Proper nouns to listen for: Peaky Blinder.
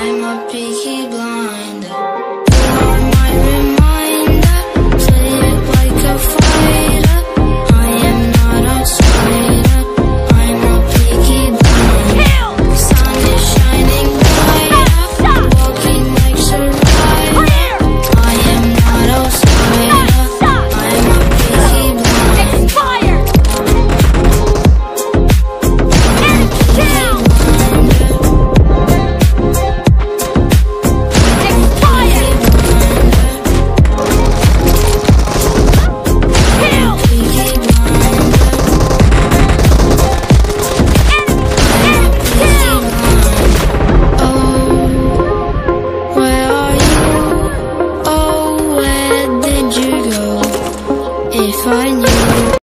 I'm a peaky blinder.